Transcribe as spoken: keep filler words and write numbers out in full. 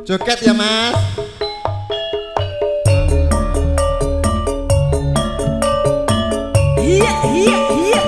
Joget ya mas. Iya iya iya.